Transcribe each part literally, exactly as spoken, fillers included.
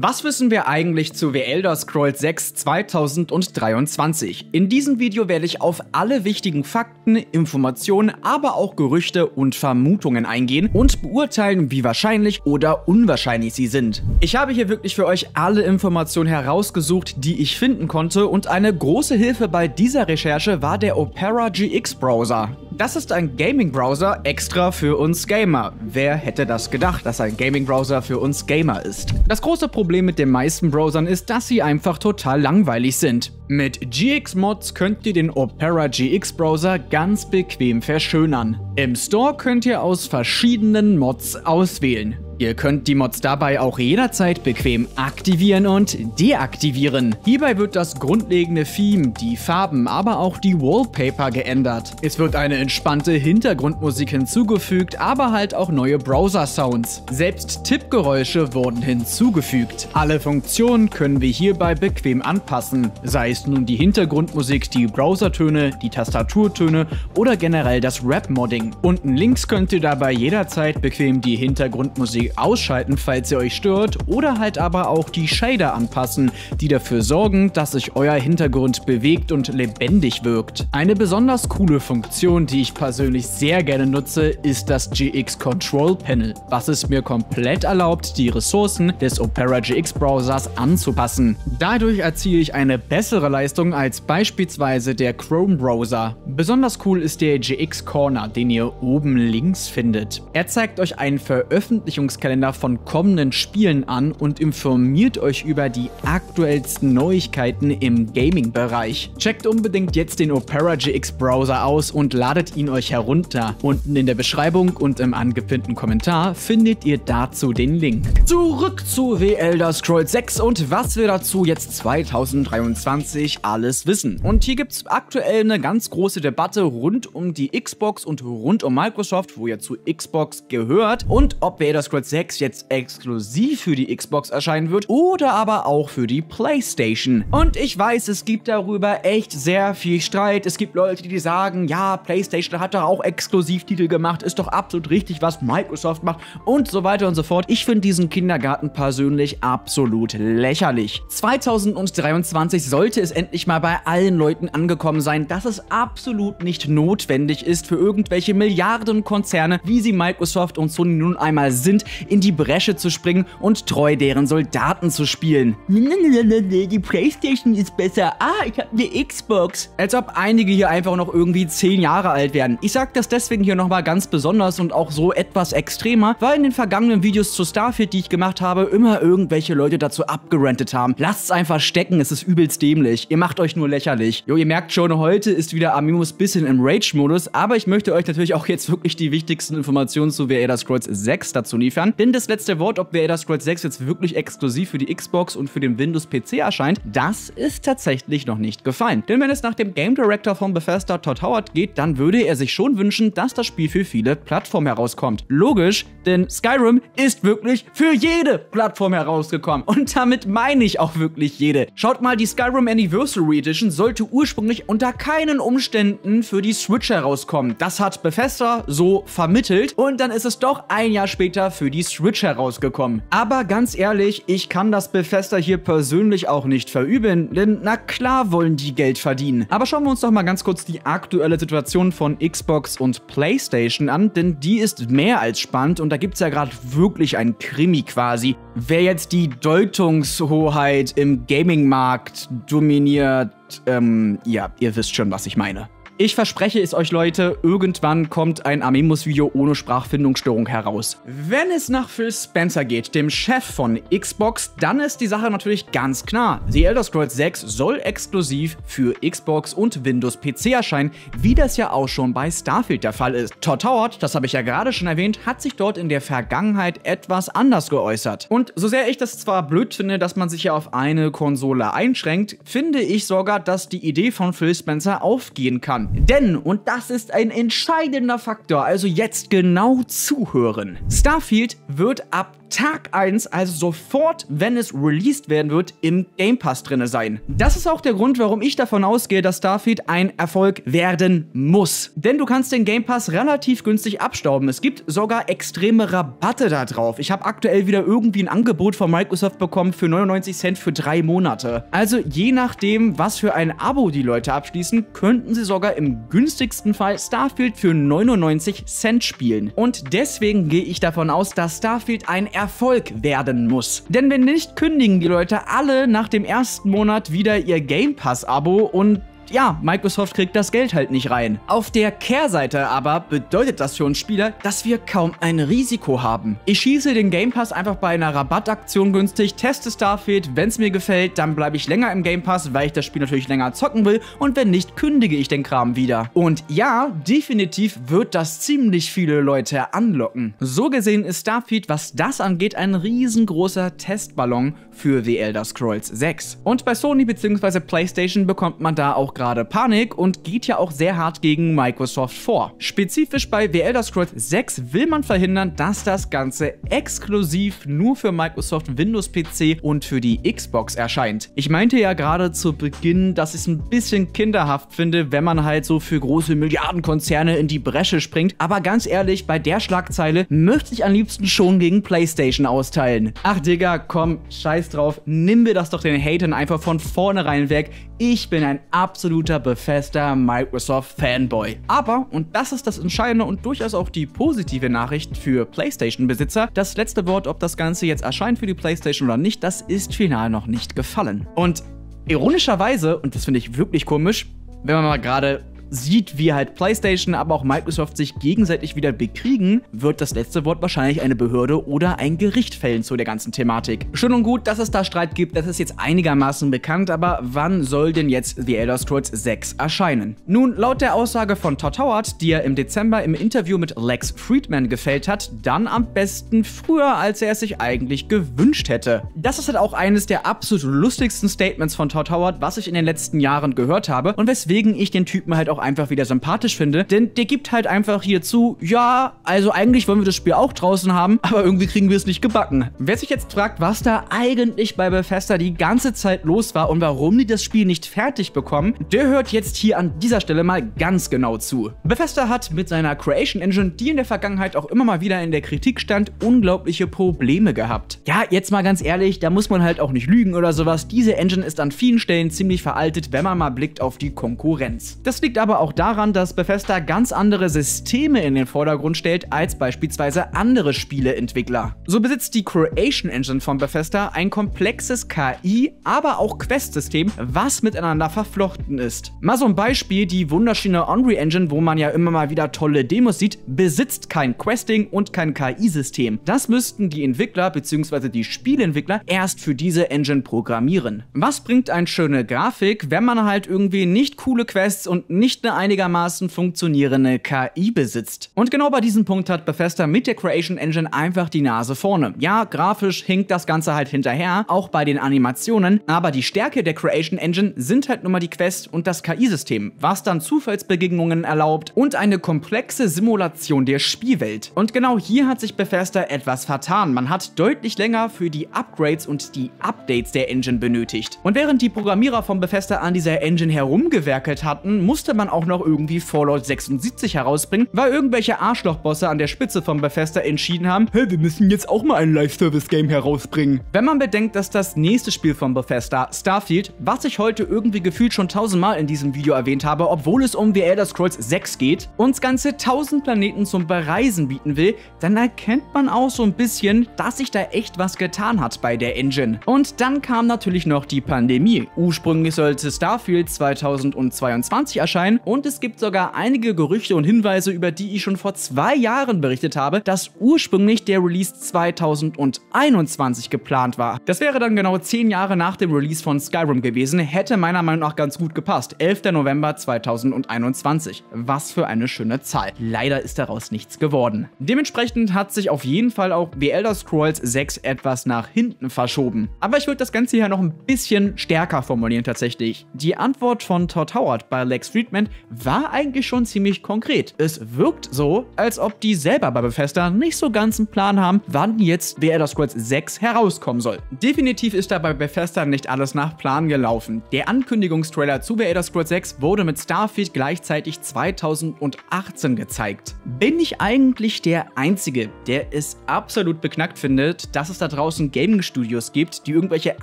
Was wissen wir eigentlich zu The Elder Scrolls sechs zweitausenddreiundzwanzig? In diesem Video werde ich auf alle wichtigen Fakten, Informationen, aber auch Gerüchte und Vermutungen eingehen und beurteilen, wie wahrscheinlich oder unwahrscheinlich sie sind. Ich habe hier wirklich für euch alle Informationen herausgesucht, die ich finden konnte, und eine große Hilfe bei dieser Recherche war der Opera G X Browser. Das ist ein Gaming-Browser extra für uns Gamer. Wer hätte das gedacht, dass ein Gaming-Browser für uns Gamer ist? Das große Problem mit den meisten Browsern ist, dass sie einfach total langweilig sind. Mit G X-Mods könnt ihr den Opera G X-Browser ganz bequem verschönern. Im Store könnt ihr aus verschiedenen Mods auswählen. Ihr könnt die Mods dabei auch jederzeit bequem aktivieren und deaktivieren. Hierbei wird das grundlegende Theme, die Farben, aber auch die Wallpaper geändert. Es wird eine entspannte Hintergrundmusik hinzugefügt, aber halt auch neue Browser-Sounds. Selbst Tippgeräusche wurden hinzugefügt. Alle Funktionen können wir hierbei bequem anpassen, sei es nun die Hintergrundmusik, die Browsertöne, die Tastaturtöne oder generell das Rap-Modding. Unten links könnt ihr dabei jederzeit bequem die Hintergrundmusik ausschalten, falls ihr euch stört, oder halt aber auch die Shader anpassen, die dafür sorgen, dass sich euer Hintergrund bewegt und lebendig wirkt. Eine besonders coole Funktion, die ich persönlich sehr gerne nutze, ist das G X Control Panel, was es mir komplett erlaubt, die Ressourcen des Opera G X Browsers anzupassen. Dadurch erziele ich eine bessere Leistung als beispielsweise der Chrome Browser. Besonders cool ist der G X Corner, den ihr oben links findet. Er zeigt euch einen Veröffentlichungskalender von kommenden Spielen an und informiert euch über die aktuellsten Neuigkeiten im Gaming-Bereich. Checkt unbedingt jetzt den Opera G X Browser aus und ladet ihn euch herunter. Unten in der Beschreibung und im angepinnten Kommentar findet ihr dazu den Link. Zurück zu The Elder Scrolls sechs und was wir dazu jetzt zweitausenddreiundzwanzig alles wissen. Und hier gibt es aktuell eine ganz große Debatte rund um die Xbox und rund um Microsoft, wo ihr zu Xbox gehört, und ob The Elder Scrolls sechs jetzt exklusiv für die Xbox erscheinen wird oder aber auch für die PlayStation. Und ich weiß, es gibt darüber echt sehr viel Streit. Es gibt Leute, die sagen, ja, PlayStation hat doch auch Exklusivtitel gemacht, ist doch absolut richtig, was Microsoft macht und so weiter und so fort. Ich finde diesen Kindergarten persönlich absolut lächerlich. zweitausenddreiundzwanzig sollte es endlich mal bei allen Leuten angekommen sein, dass es absolut nicht notwendig ist, für irgendwelche Milliardenkonzerne, wie sie Microsoft und Sony nun einmal sind, in die Bresche zu springen und treu deren Soldaten zu spielen. Die PlayStation ist besser. Ah, ich hab eine Xbox. Als ob einige hier einfach noch irgendwie zehn Jahre alt werden. Ich sag das deswegen hier nochmal ganz besonders und auch so etwas extremer, weil in den vergangenen Videos zu Starfield, die ich gemacht habe, immer irgendwelche Leute dazu abgerantet haben. Lasst's einfach stecken, es ist übelst dämlich. Ihr macht euch nur lächerlich. Jo, ihr merkt schon, heute ist wieder Amimus bisschen im Rage-Modus, aber ich möchte euch natürlich auch jetzt wirklich die wichtigsten Informationen zu The Elder Scrolls sechs dazu liefern. Denn das letzte Wort, ob The Elder Scrolls sechs jetzt wirklich exklusiv für die Xbox und für den Windows-P C erscheint, das ist tatsächlich noch nicht gefallen. Denn wenn es nach dem Game Director von Bethesda, Todd Howard, geht, dann würde er sich schon wünschen, dass das Spiel für viele Plattformen herauskommt. Logisch, denn Skyrim ist wirklich für jede Plattform herausgekommen. Und damit meine ich auch wirklich jede. Schaut mal, die Skyrim Anniversary Edition sollte ursprünglich unter keinen Umständen für die Switch herauskommen. Das hat Bethesda so vermittelt. Und dann ist es doch ein Jahr später für die Switch herausgekommen. Aber ganz ehrlich, ich kann das Bethesda hier persönlich auch nicht verübeln, denn na klar wollen die Geld verdienen. Aber schauen wir uns doch mal ganz kurz die aktuelle Situation von Xbox und PlayStation an, denn die ist mehr als spannend und da gibt es ja gerade wirklich ein Krimi quasi. Wer jetzt die Deutungshoheit im Gaming-Markt dominiert, ähm, ja, ihr wisst schon, was ich meine. Ich verspreche es euch, Leute, irgendwann kommt ein Amimus-Video ohne Sprachfindungsstörung heraus. Wenn es nach Phil Spencer geht, dem Chef von Xbox, dann ist die Sache natürlich ganz klar. The Elder Scrolls sechs soll exklusiv für Xbox und Windows-P C erscheinen, wie das ja auch schon bei Starfield der Fall ist. Todd Howard, das habe ich ja gerade schon erwähnt, hat sich dort in der Vergangenheit etwas anders geäußert. Und so sehr ich das zwar blöd finde, dass man sich ja auf eine Konsole einschränkt, finde ich sogar, dass die Idee von Phil Spencer aufgehen kann. Denn, und das ist ein entscheidender Faktor, also jetzt genau zuhören, Starfield wird ab Tag eins, also sofort, wenn es released werden wird, im Game Pass drin sein. Das ist auch der Grund, warum ich davon ausgehe, dass Starfield ein Erfolg werden muss. Denn du kannst den Game Pass relativ günstig abstauben. Es gibt sogar extreme Rabatte da drauf. Ich habe aktuell wieder irgendwie ein Angebot von Microsoft bekommen für neunundneunzig Cent für drei Monate. Also je nachdem, was für ein Abo die Leute abschließen, könnten sie sogar im günstigsten Fall Starfield für neunundneunzig Cent spielen. Und deswegen gehe ich davon aus, dass Starfield ein Erfolg werden muss. Denn wenn nicht, kündigen die Leute alle nach dem ersten Monat wieder ihr Game Pass-Abo und ja, Microsoft kriegt das Geld halt nicht rein. Auf der Kehrseite aber bedeutet das für uns Spieler, dass wir kaum ein Risiko haben. Ich schieße den Game Pass einfach bei einer Rabattaktion günstig, teste Starfield, wenn es mir gefällt, dann bleibe ich länger im Game Pass, weil ich das Spiel natürlich länger zocken will, und wenn nicht, kündige ich den Kram wieder. Und ja, definitiv wird das ziemlich viele Leute anlocken. So gesehen ist Starfield, was das angeht, ein riesengroßer Testballon für The Elder Scrolls sechs. Und bei Sony bzw. PlayStation bekommt man da auch gerade Panik und geht ja auch sehr hart gegen Microsoft vor. Spezifisch bei The Elder Scrolls sechs will man verhindern, dass das Ganze exklusiv nur für Microsoft Windows P C und für die Xbox erscheint. Ich meinte ja gerade zu Beginn, dass ich es ein bisschen kinderhaft finde, wenn man halt so für große Milliardenkonzerne in die Bresche springt, aber ganz ehrlich, bei der Schlagzeile möchte ich am liebsten schon gegen PlayStation austeilen. Ach Digga, komm, scheiß drauf, nimm mir das doch den Hatern einfach von vornherein weg. Ich bin ein absoluter absoluter Bethesda Microsoft Fanboy. Aber, und das ist das Entscheidende und durchaus auch die positive Nachricht für PlayStation-Besitzer, das letzte Wort, ob das Ganze jetzt erscheint für die PlayStation oder nicht, das ist final noch nicht gefallen. Und ironischerweise, und das finde ich wirklich komisch, wenn man mal gerade sieht, wie halt PlayStation, aber auch Microsoft sich gegenseitig wieder bekriegen, wird das letzte Wort wahrscheinlich eine Behörde oder ein Gericht fällen zu der ganzen Thematik. Schön und gut, dass es da Streit gibt, das ist jetzt einigermaßen bekannt, aber wann soll denn jetzt The Elder Scrolls sechs erscheinen? Nun, laut der Aussage von Todd Howard, die er im Dezember im Interview mit Lex Friedman gefällt hat, dann am besten früher, als er es sich eigentlich gewünscht hätte. Das ist halt auch eines der absolut lustigsten Statements von Todd Howard, was ich in den letzten Jahren gehört habe und weswegen ich den Typen halt auch einfach wieder sympathisch finde, denn der gibt halt einfach hier zu, ja, also eigentlich wollen wir das Spiel auch draußen haben, aber irgendwie kriegen wir es nicht gebacken. Wer sich jetzt fragt, was da eigentlich bei Bethesda die ganze Zeit los war und warum die das Spiel nicht fertig bekommen, der hört jetzt hier an dieser Stelle mal ganz genau zu. Bethesda hat mit seiner Creation Engine, die in der Vergangenheit auch immer mal wieder in der Kritik stand, unglaubliche Probleme gehabt. Ja, jetzt mal ganz ehrlich, da muss man halt auch nicht lügen oder sowas, diese Engine ist an vielen Stellen ziemlich veraltet, wenn man mal blickt auf die Konkurrenz. Das liegt aber aber auch daran, dass Bethesda ganz andere Systeme in den Vordergrund stellt als beispielsweise andere Spieleentwickler. So besitzt die Creation Engine von Bethesda ein komplexes K I, aber auch Quest-System, was miteinander verflochten ist. Mal so ein Beispiel, die wunderschöne Unreal Engine, wo man ja immer mal wieder tolle Demos sieht, besitzt kein Questing und kein K I-System. Das müssten die Entwickler bzw. die Spieleentwickler erst für diese Engine programmieren. Was bringt eine schöne Grafik, wenn man halt irgendwie nicht coole Quests und nicht eine einigermaßen funktionierende K I besitzt. Und genau bei diesem Punkt hat Bethesda mit der Creation Engine einfach die Nase vorne. Ja, grafisch hinkt das Ganze halt hinterher, auch bei den Animationen, aber die Stärke der Creation Engine sind halt nun mal die Quest und das K I-System, was dann Zufallsbegegnungen erlaubt und eine komplexe Simulation der Spielwelt. Und genau hier hat sich Bethesda etwas vertan. Man hat deutlich länger für die Upgrades und die Updates der Engine benötigt. Und während die Programmierer von Bethesda an dieser Engine herumgewerkelt hatten, musste man auch noch irgendwie Fallout sechsundsiebzig herausbringen, weil irgendwelche Arschlochbosse an der Spitze von Bethesda entschieden haben, hey, wir müssen jetzt auch mal ein Live-Service-Game herausbringen. Wenn man bedenkt, dass das nächste Spiel von Bethesda, Starfield, was ich heute irgendwie gefühlt schon tausendmal in diesem Video erwähnt habe, obwohl es um The Elder Scrolls sechs geht, uns ganze tausend Planeten zum Bereisen bieten will, dann erkennt man auch so ein bisschen, dass sich da echt was getan hat bei der Engine. Und dann kam natürlich noch die Pandemie. Ursprünglich sollte Starfield zweitausendzweiundzwanzig erscheinen, und es gibt sogar einige Gerüchte und Hinweise, über die ich schon vor zwei Jahren berichtet habe, dass ursprünglich der Release zweitausendeinundzwanzig geplant war. Das wäre dann genau zehn Jahre nach dem Release von Skyrim gewesen, hätte meiner Meinung nach ganz gut gepasst. elfter November zweitausendeinundzwanzig. Was für eine schöne Zahl. Leider ist daraus nichts geworden. Dementsprechend hat sich auf jeden Fall auch The Elder Scrolls sechs etwas nach hinten verschoben. Aber ich würde das Ganze hier noch ein bisschen stärker formulieren tatsächlich. Die Antwort von Todd Howard bei Lex Friedman Statement war eigentlich schon ziemlich konkret. Es wirkt so, als ob die selber bei Bethesda nicht so ganz einen Plan haben, wann jetzt The Elder Scrolls sechs herauskommen soll. Definitiv ist da bei Bethesda nicht alles nach Plan gelaufen. Der Ankündigungstrailer zu The Elder Scrolls sechs wurde mit Starfield gleichzeitig zweitausendachtzehn gezeigt. Bin ich eigentlich der Einzige, der es absolut beknackt findet, dass es da draußen Gaming-Studios gibt, die irgendwelche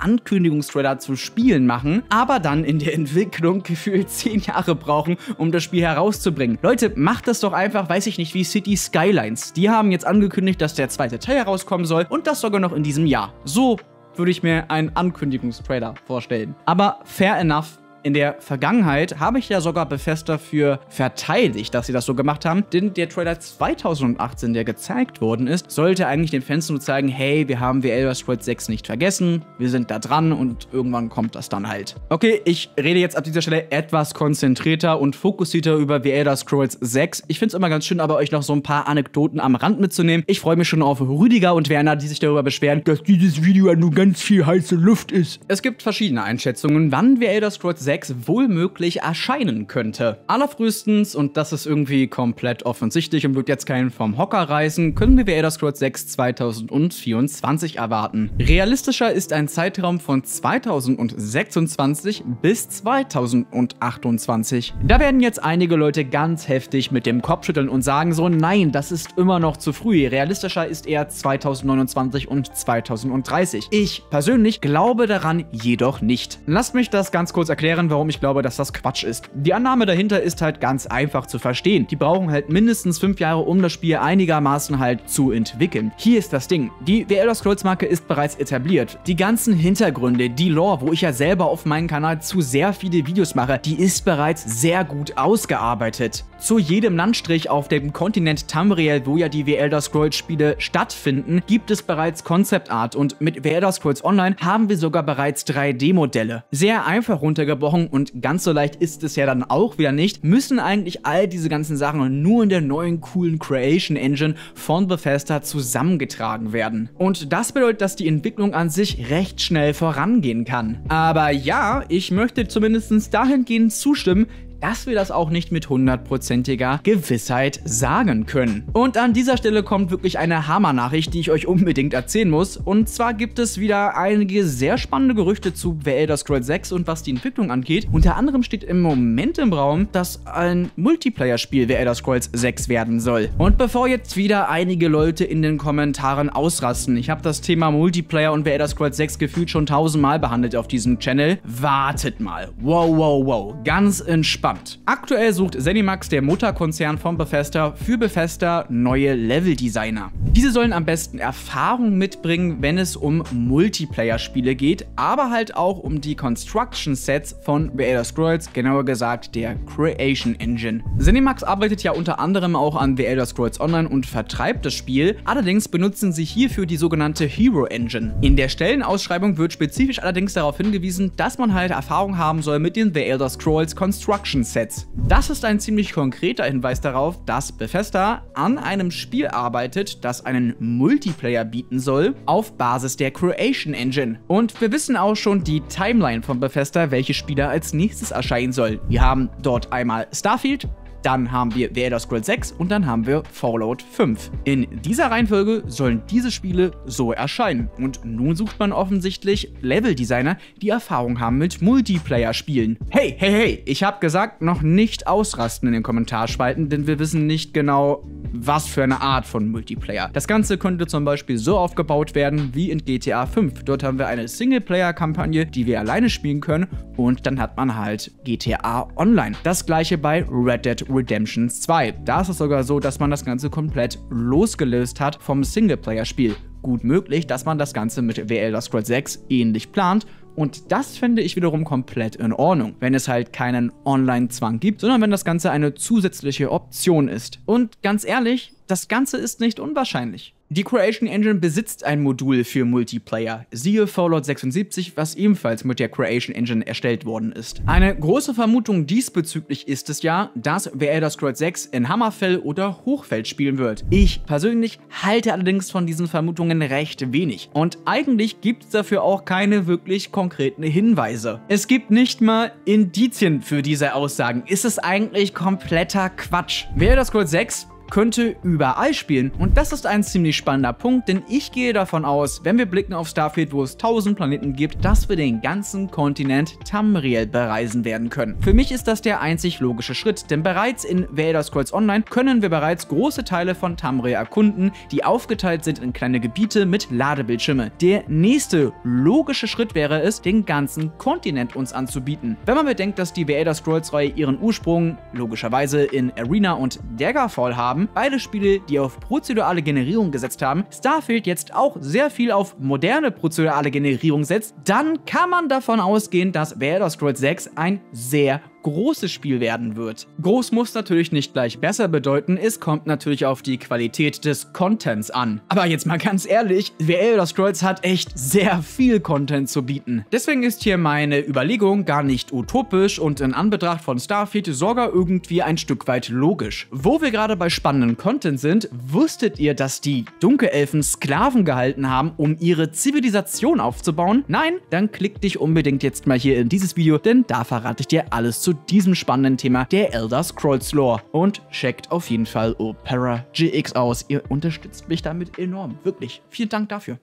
Ankündigungstrailer zu Spielen machen, aber dann in der Entwicklung gefühlt zehn Jahre brauchen, um das Spiel herauszubringen? Leute, macht das doch einfach, weiß ich nicht, wie City Skylines. Die haben jetzt angekündigt, dass der zweite Teil herauskommen soll und das sogar noch in diesem Jahr. So würde ich mir einen Ankündigungstrailer vorstellen. Aber fair enough. In der Vergangenheit habe ich ja sogar Bethesda dafür verteidigt, dass sie das so gemacht haben, denn der Trailer zweitausendachtzehn, der gezeigt worden ist, sollte eigentlich den Fans nur zeigen, hey, wir haben The Elder Scrolls sechs nicht vergessen, wir sind da dran und irgendwann kommt das dann halt. Okay, ich rede jetzt ab dieser Stelle etwas konzentrierter und fokussierter über The Elder Scrolls sechs. Ich finde es immer ganz schön, aber euch noch so ein paar Anekdoten am Rand mitzunehmen. Ich freue mich schon auf Rüdiger und Werner, die sich darüber beschweren, dass dieses Video nur ganz viel heiße Luft ist. Es gibt verschiedene Einschätzungen, wann The Elder Scrolls sechs wohl möglich erscheinen könnte. Allerfrühestens, und das ist irgendwie komplett offensichtlich und wird jetzt keinen vom Hocker reißen, können wir The Elder Scrolls sechs zweitausendvierundzwanzig erwarten. Realistischer ist ein Zeitraum von zweitausendsechsundzwanzig bis zweitausendachtundzwanzig. Da werden jetzt einige Leute ganz heftig mit dem Kopf schütteln und sagen so, nein, das ist immer noch zu früh. Realistischer ist eher zweitausendneunundzwanzig und zweitausenddreißig. Ich persönlich glaube daran jedoch nicht. Lasst mich das ganz kurz erklären, warum ich glaube, dass das Quatsch ist. Die Annahme dahinter ist halt ganz einfach zu verstehen. Die brauchen halt mindestens fünf Jahre, um das Spiel einigermaßen halt zu entwickeln. Hier ist das Ding. Die The Elder Scrolls Marke ist bereits etabliert. Die ganzen Hintergründe, die Lore, wo ich ja selber auf meinem Kanal zu sehr viele Videos mache, die ist bereits sehr gut ausgearbeitet. Zu jedem Landstrich auf dem Kontinent Tamriel, wo ja die The Elder Scrolls Spiele stattfinden, gibt es bereits Concept Art und mit The Elder Scrolls Online haben wir sogar bereits drei D Modelle. Sehr einfach runtergebrochen und ganz so leicht ist es ja dann auch wieder nicht, müssen eigentlich all diese ganzen Sachen nur in der neuen coolen Creation Engine von Bethesda zusammengetragen werden. Und das bedeutet, dass die Entwicklung an sich recht schnell vorangehen kann. Aber ja, ich möchte zumindest dahingehend zustimmen, dass wir das auch nicht mit hundertprozentiger Gewissheit sagen können. Und an dieser Stelle kommt wirklich eine Hammer-Nachricht, die ich euch unbedingt erzählen muss. Und zwar gibt es wieder einige sehr spannende Gerüchte zu The Elder Scrolls sechs und was die Entwicklung angeht. Unter anderem steht im Moment im Raum, dass ein Multiplayer-Spiel The Elder Scrolls sechs werden soll. Und bevor jetzt wieder einige Leute in den Kommentaren ausrasten, ich habe das Thema Multiplayer und The Elder Scrolls sechs gefühlt schon tausendmal behandelt auf diesem Channel. Wartet mal. Wow, wow, wow. Ganz entspannt. Aktuell sucht Zenimax, der Mutterkonzern von Bethesda, für Bethesda neue Leveldesigner. Diese sollen am besten Erfahrung mitbringen, wenn es um Multiplayer-Spiele geht, aber halt auch um die Construction-Sets von The Elder Scrolls, genauer gesagt der Creation Engine. Zenimax arbeitet ja unter anderem auch an The Elder Scrolls Online und vertreibt das Spiel, allerdings benutzen sie hierfür die sogenannte Hero Engine. In der Stellenausschreibung wird spezifisch allerdings darauf hingewiesen, dass man halt Erfahrung haben soll mit den The Elder Scrolls Construction Sets. Das ist ein ziemlich konkreter Hinweis darauf, dass Bethesda an einem Spiel arbeitet, das einen Multiplayer bieten soll, auf Basis der Creation Engine. Und wir wissen auch schon die Timeline von Bethesda, welche Spiele als nächstes erscheinen soll. Wir haben dort einmal Starfield, dann haben wir The Elder Scrolls sechs und dann haben wir Fallout fünf. In dieser Reihenfolge sollen diese Spiele so erscheinen. Und nun sucht man offensichtlich Leveldesigner, die Erfahrung haben mit Multiplayer-Spielen. Hey, hey, hey, ich habe gesagt, noch nicht ausrasten in den Kommentarspalten, denn wir wissen nicht genau, was für eine Art von Multiplayer. Das Ganze könnte zum Beispiel so aufgebaut werden wie in GTA fünf. Dort haben wir eine Singleplayer-Kampagne, die wir alleine spielen können und dann hat man halt G T A Online. Das gleiche bei Red Dead Redemption zwei. Da ist es sogar so, dass man das Ganze komplett losgelöst hat vom Singleplayer-Spiel. Gut möglich, dass man das Ganze mit The Elder Scrolls sechs ähnlich plant. Und das finde ich wiederum komplett in Ordnung, wenn es halt keinen Online-Zwang gibt, sondern wenn das Ganze eine zusätzliche Option ist. Und ganz ehrlich, das Ganze ist nicht unwahrscheinlich. Die Creation Engine besitzt ein Modul für Multiplayer, siehe Fallout sechsundsiebzig, was ebenfalls mit der Creation Engine erstellt worden ist. Eine große Vermutung diesbezüglich ist es ja, dass The Elder Scrolls sechs in Hammerfell oder Hochfeld spielen wird. Ich persönlich halte allerdings von diesen Vermutungen recht wenig und eigentlich gibt es dafür auch keine wirklich konkreten Hinweise. Es gibt nicht mal Indizien für diese Aussagen, ist es eigentlich kompletter Quatsch. The Elder Scrolls sechs könnte überall spielen und das ist ein ziemlich spannender Punkt, denn ich gehe davon aus, wenn wir blicken auf Starfield, wo es tausend Planeten gibt, dass wir den ganzen Kontinent Tamriel bereisen werden können. Für mich ist das der einzig logische Schritt, denn bereits in The Elder Scrolls Online können wir bereits große Teile von Tamriel erkunden, die aufgeteilt sind in kleine Gebiete mit Ladebildschirme. Der nächste logische Schritt wäre es, den ganzen Kontinent uns anzubieten. Wenn man bedenkt, dass die The Elder Scrolls Reihe ihren Ursprung logischerweise in Arena und Daggerfall haben, beide Spiele, die auf prozedurale Generierung gesetzt haben, Starfield jetzt auch sehr viel auf moderne prozedurale Generierung setzt, dann kann man davon ausgehen, dass The Elder Scrolls sechs ein sehr großes Spiel werden wird. Groß muss natürlich nicht gleich besser bedeuten, es kommt natürlich auf die Qualität des Contents an. Aber jetzt mal ganz ehrlich, The Elder Scrolls hat echt sehr viel Content zu bieten. Deswegen ist hier meine Überlegung gar nicht utopisch und in Anbetracht von Starfield sogar irgendwie ein Stück weit logisch. Wo wir gerade bei spannenden Content sind, wusstet ihr, dass die Dunkelelfen Sklaven gehalten haben, um ihre Zivilisation aufzubauen? Nein? Dann klick dich unbedingt jetzt mal hier in dieses Video, denn da verrate ich dir alles zu diesem spannenden Thema der Elder Scrolls Lore. Und checkt auf jeden Fall Opera G X aus. Ihr unterstützt mich damit enorm. Wirklich. Vielen Dank dafür.